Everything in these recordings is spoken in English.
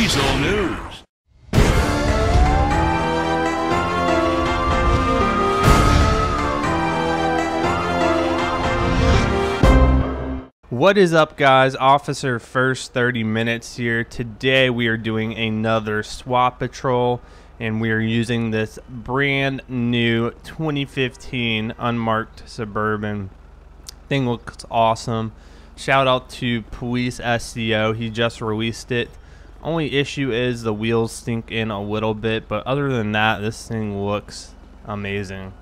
Weasel News. What is up, guys? Officer First 30 Minutes here. Today we are doing another SWAT patrol, and we are using this brand new 2015 unmarked Suburban. Thing looks awesome. Shout out to Police SCO. He just released it. Only issue is the wheels stink in a little bit, but other than that, this thing looks amazing.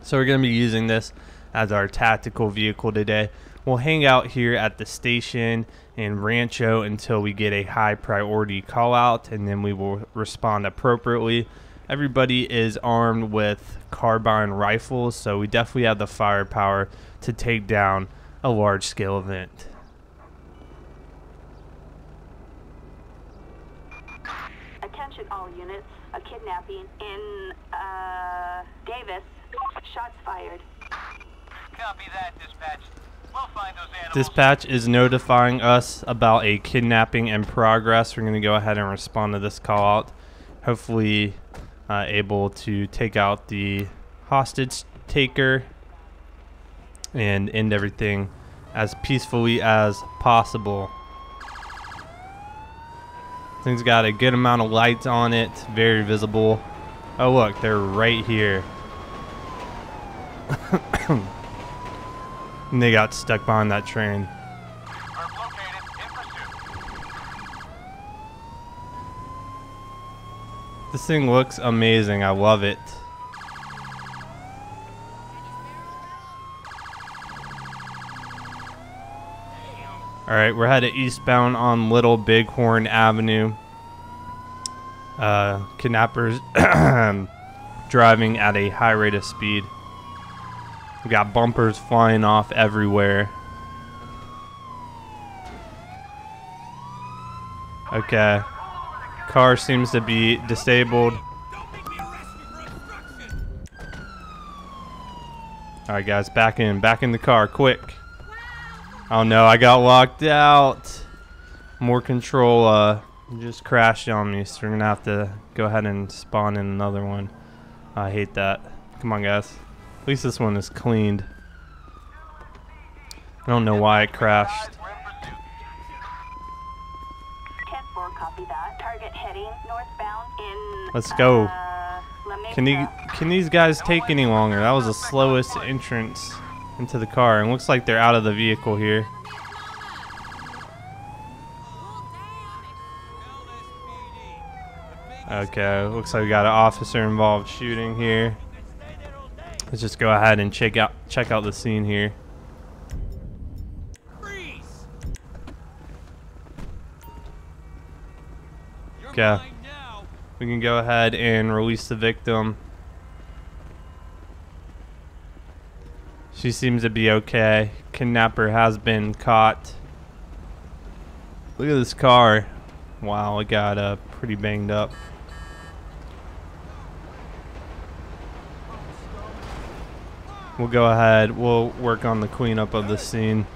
So we're going to be using this as our tactical vehicle today. We'll hang out here at the station in Rancho until we get a high priority call out, and then we will respond appropriately. Everybody is armed with carbine rifles, so we definitely have the firepower to take down a large scale event. Attention all units, a kidnapping in Davis. Shots fired. Copy that, dispatch. We'll find those animals. Dispatch is notifying us about a kidnapping in progress. We're going to go ahead and respond to this call out. Hopefully able to take out the hostage taker and end everything as peacefully as possible. Thing's got a good amount of lights on it, very visible. Oh look, they're right here. And they got stuck behind that train. This thing looks amazing. I love it. Alright, we're headed eastbound on Little Bighorn Avenue. Kidnappers driving at a high rate of speed. We got bumpers flying off everywhere. Okay. Car seems to be disabled. Alright guys, back in the car, quick. Oh no, I got locked out. More control just crashed on me, so we're gonna have to go ahead and spawn in another one. I hate that. Come on guys. At least this one is cleaned. I don't know why it crashed. Let's go. Can these guys take any longer? That was the slowest entrance into the car, and looks like they're out of the vehicle here. Okay, looks like we got an officer involved shooting here. Let's just go ahead and check out the scene here. Freeze. Okay. We can go ahead and release the victim. She seems to be okay. Kidnapper has been caught. Look at this car. Wow, it got pretty banged up. We'll go ahead, we'll work on the cleanup of this scene.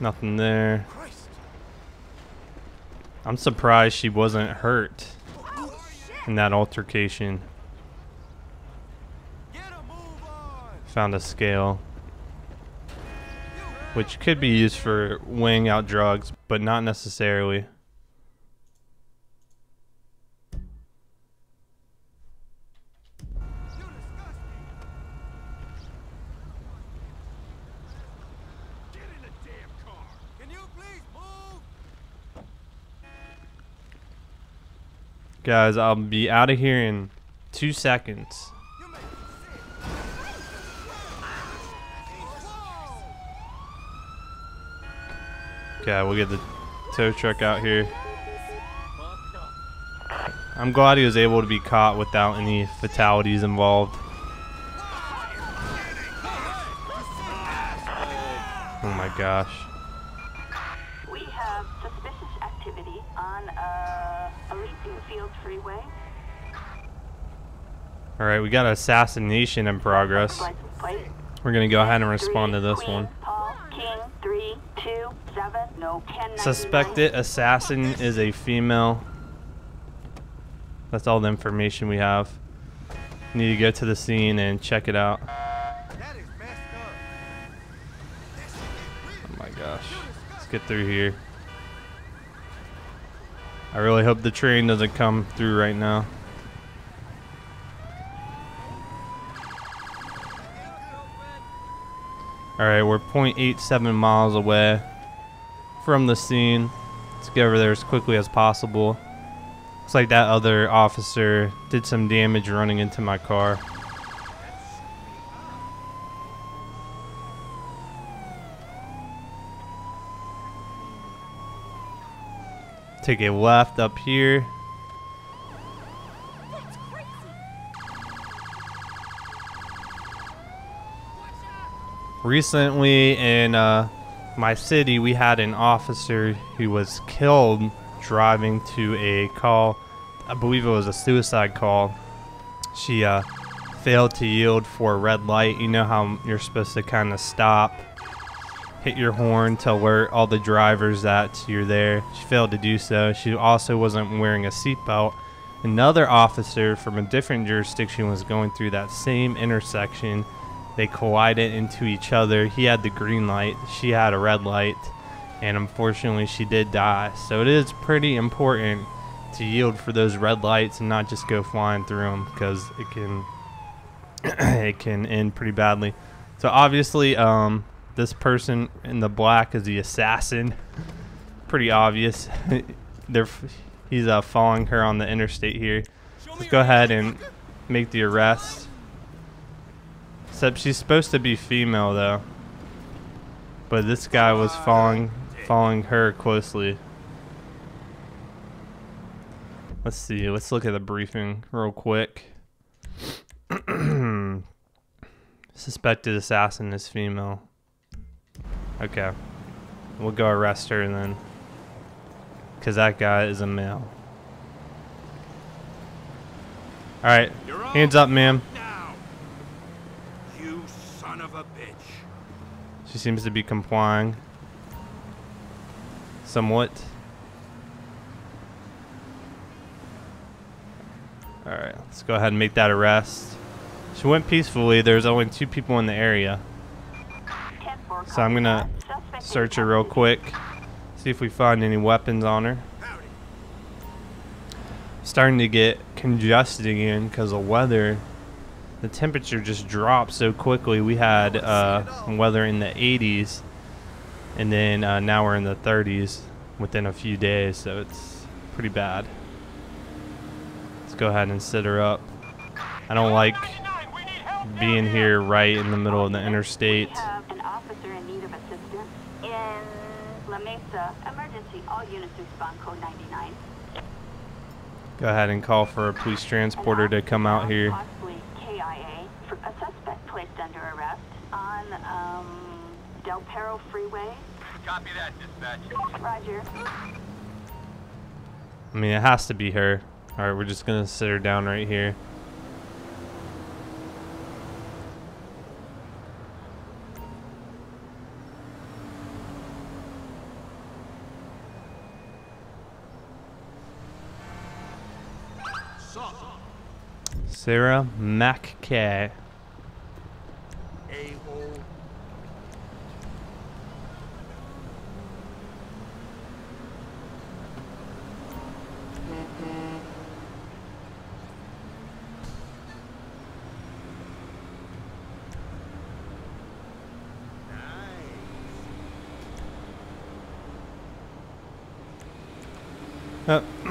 Nothing there. I'm surprised she wasn't hurt in that altercation. Found a scale, which could be used for weighing out drugs, but not necessarily. Guys, I'll be out of here in 2 seconds. Okay, we'll get the tow truck out here. I'm glad he was able to be caught without any fatalities involved. Oh my gosh. We have suspicious activity on Field freeway. All right, we got an assassination in progress. We're gonna go ahead and respond to this one. Suspected assassin is a female. That's all the information we have. Need to go to the scene and check it out. Oh my gosh. Let's get through here. I really hope the train doesn't come through right now. Alright, we're 0.87 miles away from the scene. Let's get over there as quickly as possible. Looks like that other officer did some damage running into my car. Take a left up here. Recently in my city, we had an officer who was killed driving to a call. I believe it was a suicide call. She failed to yield for a red light. You know how you're supposed to kind of stop, hit your horn to alert all the drivers that you're there. She failed to do so. She also wasn't wearing a seatbelt. Another officer from a different jurisdiction was going through that same intersection. They collided into each other. He had the green light, she had a red light, and unfortunately she did die. So it is pretty important to yield for those red lights and not just go flying through them, because it can it can end pretty badly. So obviously this person in the black is the assassin. Pretty obvious. He's following her on the interstate here. Let's go ahead and make the arrest. Except she's supposed to be female though, but this guy was following her closely. Let's see. Let's look at the briefing real quick. Suspected assassin is female. Okay, we'll go arrest her then, because that guy is a male. All right, hands up, ma'am. She seems to be complying somewhat. Alright, let's go ahead and make that arrest. She went peacefully. There's only two people in the area. So I'm gonna search her real quick, see if we find any weapons on her. Starting to get congested again because of weather. The temperature just dropped so quickly. We had weather in the 80s, and then now we're in the 30s within a few days, so it's pretty bad. Let's go ahead and sit her up. I don't like being here right in the middle of the interstate. We have an officer in need of assistance in La Mesa. Emergency. All units respond code 99. Go ahead and call for a police transporter to come out here. A suspect placed under arrest on Del Perro Freeway. Copy that, dispatch. Roger. I mean, it has to be her. All right, we're just gonna sit her down right here. Sarah MacKay.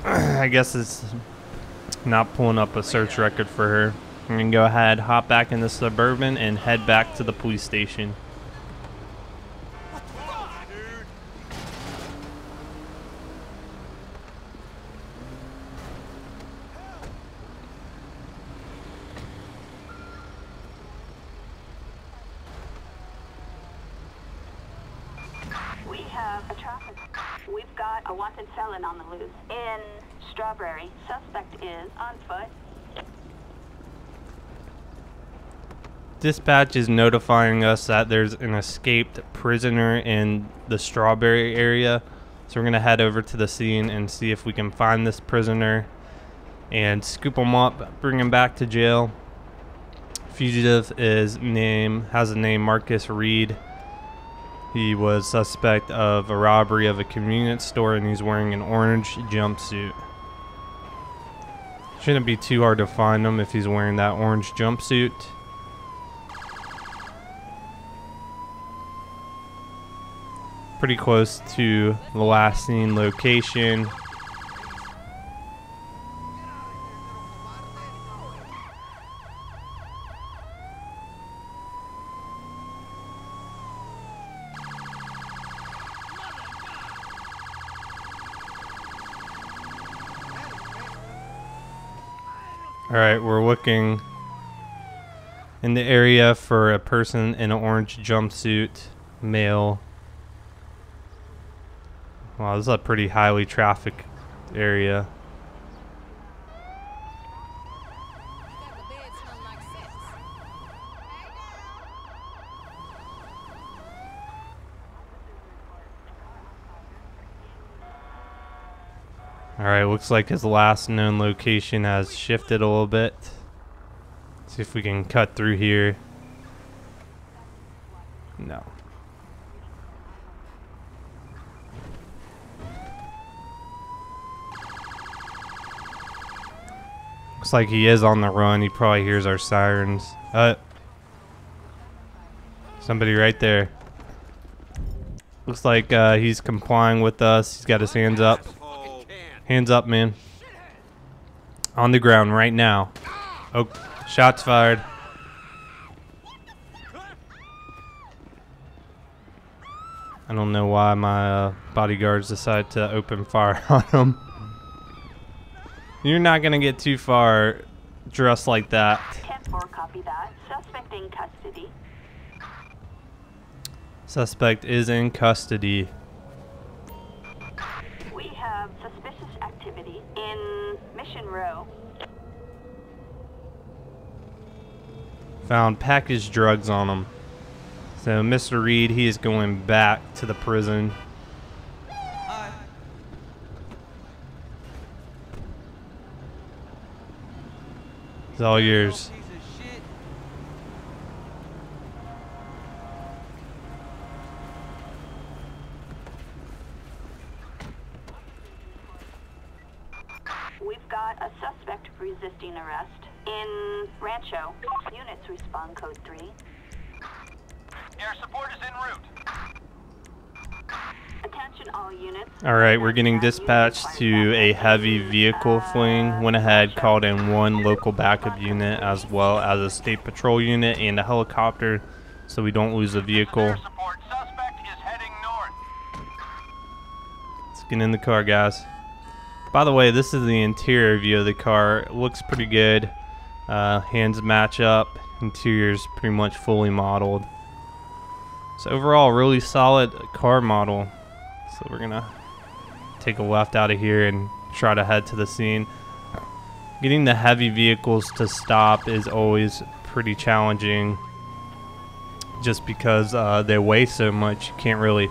I guess it's not pulling up a search record for her. I'm gonna go ahead, hop back in the Suburban, and head back to the police station. We have a traffic. We've got a wanted felon on the loose in Strawberry. Suspect is on foot. Dispatch is notifying us that there's an escaped prisoner in the Strawberry area. So we're going to head over to the scene and see if we can find this prisoner and scoop him up, bring him back to jail. Fugitive has a name Marcus Reed. He was suspect of a robbery of a convenience store, and he's wearing an orange jumpsuit. Shouldn't be too hard to find him if he's wearing that orange jumpsuit. Pretty close to the last seen location. Alright, we're looking in the area for a person in an orange jumpsuit, male. Wow, this is a pretty highly trafficked area. Alright, looks like his last known location has shifted a little bit. Let's see if we can cut through here. No. Looks like he is on the run. He probably hears our sirens. Somebody right there. Looks like he's complying with us. He's got his hands up. Hands up, man. On the ground right now. Oh, shots fired. I don't know why my bodyguards decided to open fire on him. You're not going to get too far dressed like that. 10-4, copy that. Suspect in custody. Suspect is in custody. We have suspicious activity in Mission Row. Found packaged drugs on him. So Mr. Reed, he is going back to the prison. It's all yours. We've got a suspect resisting arrest in Rancho. Units respond code 3. Air support is en route. Attention all units. Alright, we're getting dispatched to a heavy vehicle fleeing. Went ahead, called in one local backup unit as well as a state patrol unit and a helicopter so we don't lose a vehicle. Let's get in the car, guys. By the way, this is the interior view of the car. It looks pretty good. Hands match up. Interior's pretty much fully modeled. So overall, really solid car model. So we're gonna take a left out of here and try to head to the scene. Getting the heavy vehicles to stop is always pretty challenging just because they weigh so much. You can't really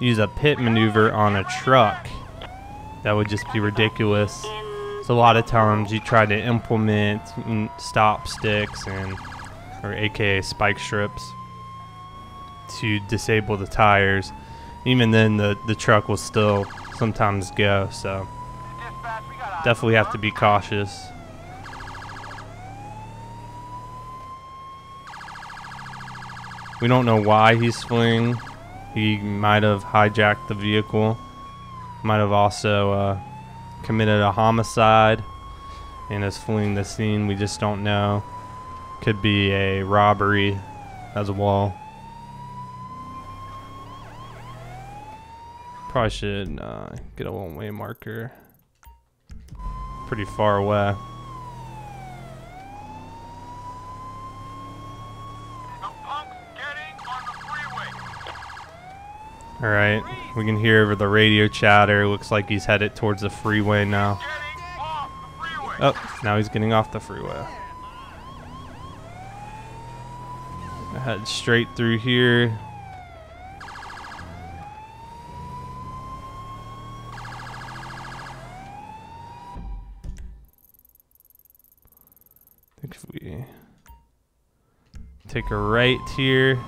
use a pit maneuver on a truck. That would just be ridiculous. So a lot of times you try to implement stop sticks and or aka spike strips to disable the tires. Even then, the truck will still sometimes go, so definitely have to be cautious. We don't know why he's fleeing. He might have hijacked the vehicle, might have also committed a homicide and is fleeing the scene. We just don't know. Could be a robbery as well. Probably should get a one-way marker. Pretty far away. Alright, we can hear over the radio chatter. Looks like he's headed towards the freeway now. Oh, now he's getting off the freeway. Head straight through here. I think if we take a right here.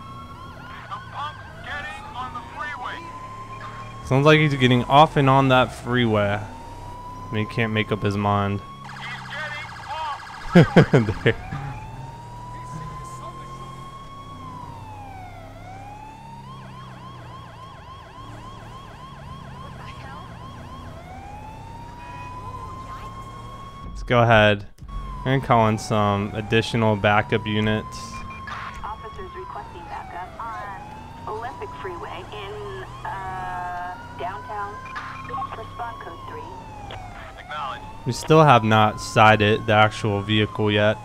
Sounds like he's getting off and on that freeway. I mean, he can't make up his mind. He's getting off. There. Let's go ahead and call in some additional backup units. Officers requesting backup on Olympic Freeway in downtown. Respond code 3. Acknowledged. We still have not sighted the actual vehicle yet.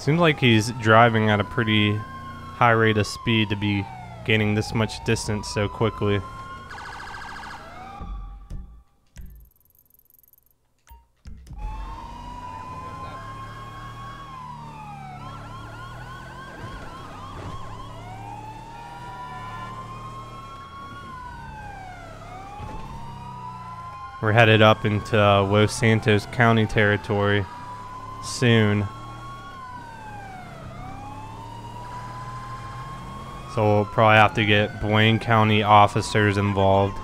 Seems like he's driving at a pretty high rate of speed to be gaining this much distance so quickly. We're headed up into Los Santos County territory soon. So we'll probably have to get Blaine County officers involved.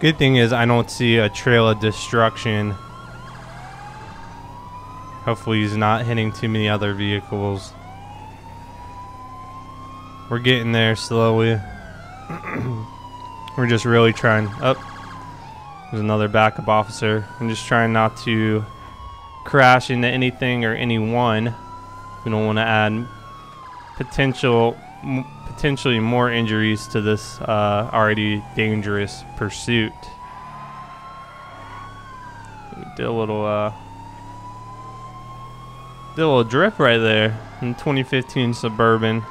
Good thing is I don't see a trail of destruction. Hopefully he's not hitting too many other vehicles. We're getting there slowly. We're just really trying up. There's another backup officer. I'm just trying not to crash into anything or anyone. We don't want to add potentially more injuries to this already dangerous pursuit. We did a little drift right there in 2015 Suburban.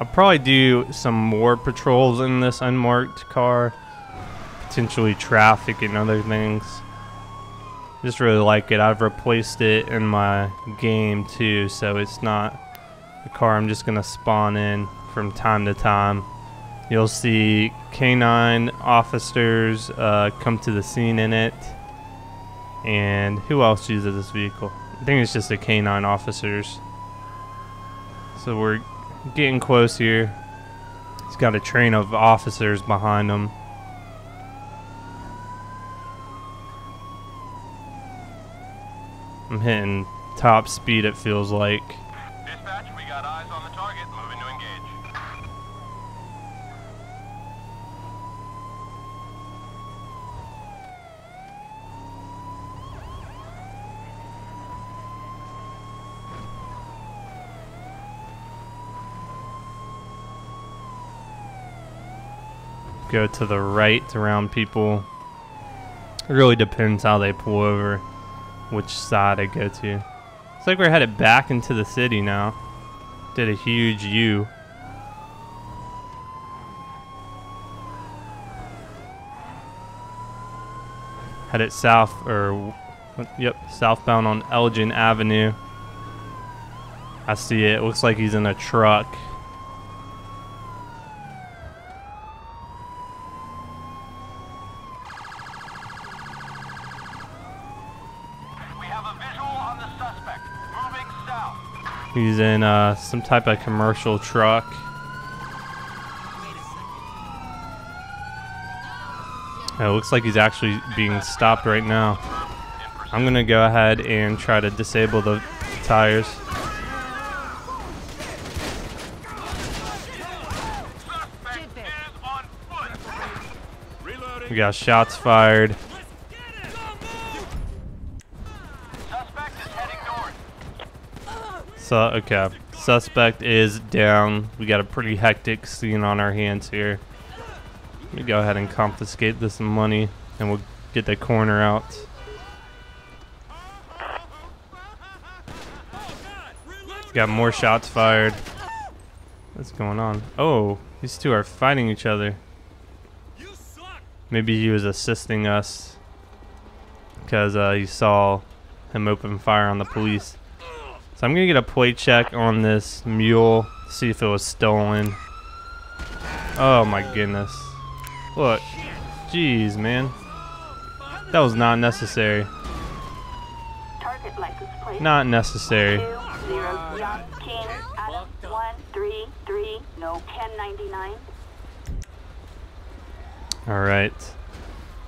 I'll probably do some more patrols in this unmarked car, potentially traffic and other things. Just really like it. I've replaced it in my game too, so it's not a car I'm just gonna spawn in from time to time. You'll see canine officers come to the scene in it. And who else uses this vehicle? I think it's just the canine officers. So we're getting close here. He's got a train of officers behind him. I'm hitting top speed, it feels like. Dispatch, we got eyes on the target, moving to engage. Go to the right around people. It really depends how they pull over, which side I go to. It's like we're headed back into the city now. Did a huge U. Headed south, or yep, southbound on Elgin Avenue. I see it. It looks like he's in a truck. He's in some type of commercial truck. It looks like he's actually being stopped right now. I'm gonna go ahead and try to disable the tires. We got shots fired. So, okay, suspect is down. We got a pretty hectic scene on our hands here. Let me go ahead and confiscate this money, and we'll get that corner out. Got more shots fired. What's going on? Oh, these two are fighting each other. Maybe he was assisting us because he saw him open fire on the police. So I'm gonna get a plate check on this mule, see if it was stolen. Oh my goodness. Look, jeez, man. That was not necessary. Target license plate. Not necessary. 2 0 1 3 3 no 1099. All right.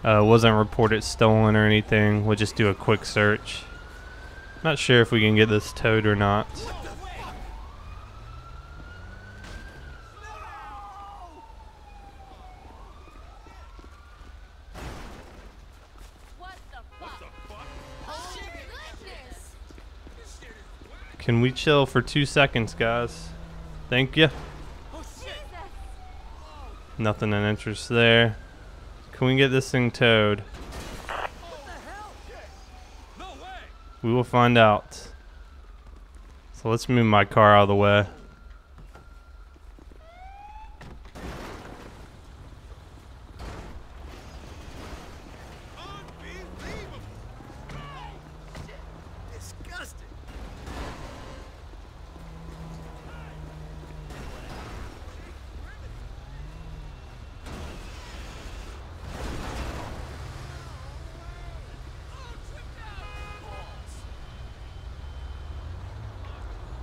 Wasn't reported stolen or anything. We'll just do a quick search. Not sure if we can get this towed or not. Can we chill for 2 seconds, guys? Thank you. Nothing of interest there. Can we get this thing towed? We will find out. So let's move my car out of the way.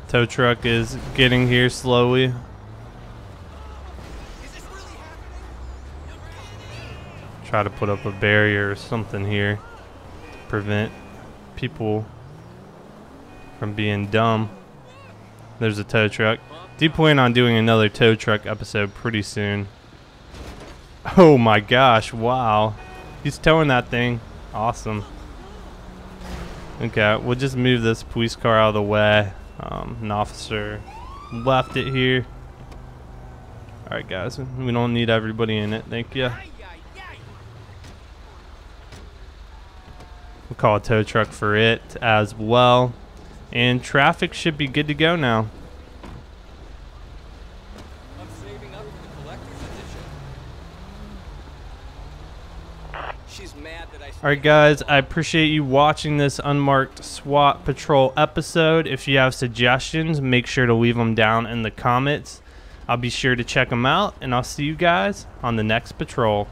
Tow truck is getting here slowly. Try to put up a barrier or something here to prevent people from being dumb. There's a tow truck. Do plan on doing another tow truck episode pretty soon. Oh my gosh, wow. He's towing that thing. Awesome. Okay, we'll just move this police car out of the way. An officer left it here. Alright guys, we don't need everybody in it, thank you. We'll call a tow truck for it as well. And traffic should be good to go now. I'm saving up for the collector's edition. She's mad that I... Alright guys, I appreciate you watching this unmarked SWAT patrol episode. If you have suggestions, make sure to leave them down in the comments. I'll be sure to check them out, and I'll see you guys on the next patrol.